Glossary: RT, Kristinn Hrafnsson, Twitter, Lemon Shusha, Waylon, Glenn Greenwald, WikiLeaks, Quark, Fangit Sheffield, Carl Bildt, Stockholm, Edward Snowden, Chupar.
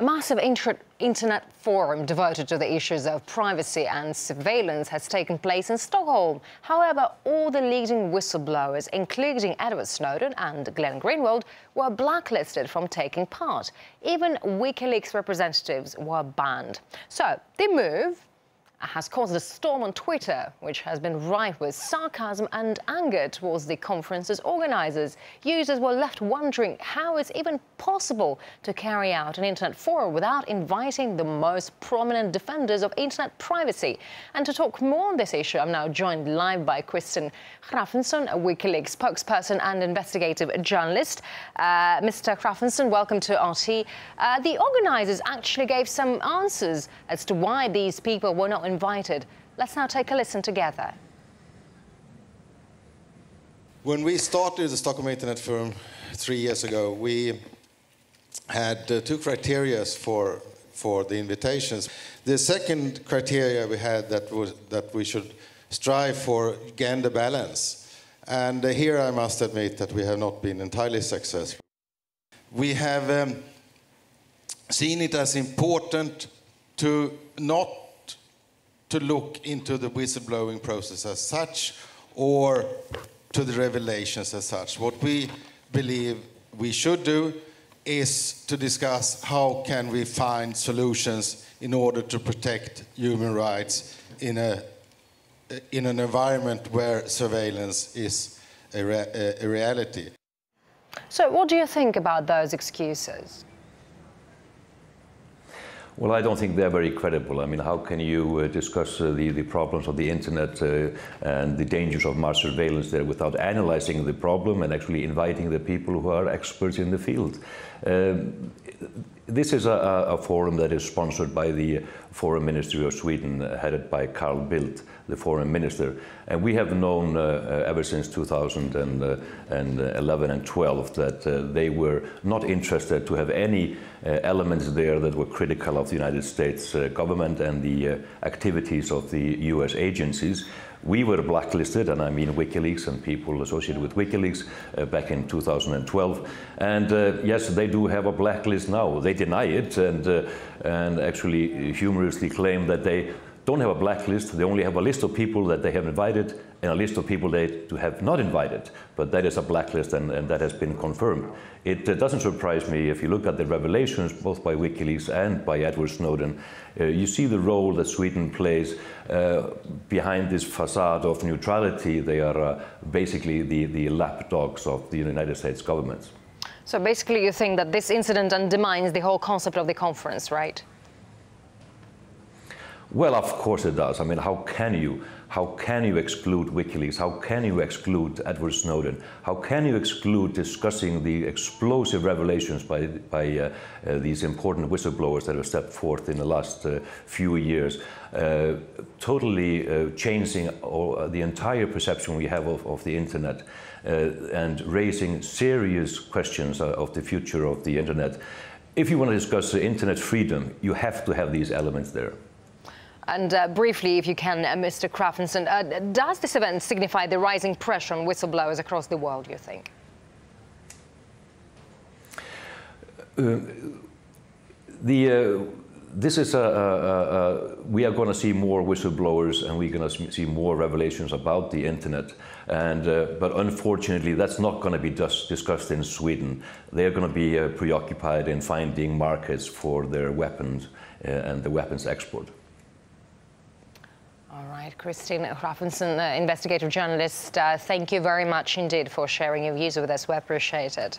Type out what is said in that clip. A massive internet forum devoted to the issues of privacy and surveillance has taken place in Stockholm. However, all the leading whistleblowers, including Edward Snowden and Glenn Greenwald, were blacklisted from taking part. Even WikiLeaks representatives were banned. So the move has caused a storm on Twitter, which has been rife with sarcasm and anger towards the conference's organisers. Users were left wondering how it's even possible to carry out an internet forum without inviting the most prominent defenders of internet privacy. And to talk more on this issue, I'm now joined live by Kristinn Hrafnsson, a WikiLeaks spokesperson and investigative journalist. Mr. Hrafnsson, welcome to RT. The organisers actually gave some answers as to why these people were not invited. Let's now take a listen together. When we started the Stockholm Internet Forum 3 years ago, we had two criteria for the invitations. The second criteria we had that we should strive for gender balance. And here I must admit that we have not been entirely successful. We have seen it as important to not look into the whistleblowing process as such or to the revelations as such. What we believe we should do is to discuss how can we find solutions in order to protect human rights in an environment where surveillance is a reality. So what do you think about those excuses? Well, I don't think they're very credible. I mean, how can you discuss the problems of the internet and the dangers of mass surveillance there without analyzing the problem and actually inviting the people who are experts in the field? This is a forum that is sponsored by the Foreign Ministry of Sweden, headed by Carl Bildt, the Foreign Minister. And we have known ever since 2011 and 12 that they were not interested to have any elements there that were critical of the United States government and the activities of the US agencies. We were blacklisted, and I mean WikiLeaks and people associated with WikiLeaks back in 2012. And yes, they do have a blacklist now. They deny it and actually humorously claim that they don't have a blacklist. They only have a list of people that they have invited and a list of people they have not invited. But that is a blacklist, and that has been confirmed. It doesn't surprise me if you look at the revelations, both by WikiLeaks and by Edward Snowden. You see the role that Sweden plays behind this facade of neutrality. They are basically the lapdogs of the United States government. So basically you think that this incident undermines the whole concept of the conference, right? Well, of course it does. I mean, how can you exclude WikiLeaks? How can you exclude Edward Snowden? How can you exclude discussing the explosive revelations by these important whistleblowers that have stepped forth in the last few years, totally changing the entire perception we have of the internet and raising serious questions of the future of the internet? If you want to discuss internet freedom, you have to have these elements there. And briefly, if you can, Mr. Hrafnsson, does this event signify the rising pressure on whistleblowers across the world, you think? This is we are going to see more whistleblowers, and we're going to see more revelations about the internet. And but unfortunately, that's not going to be just discussed in Sweden. They are going to be preoccupied in finding markets for their weapons and the weapons export. All right, Kristinn Hrafnsson, investigative journalist, thank you very much indeed for sharing your views with us. We appreciate it.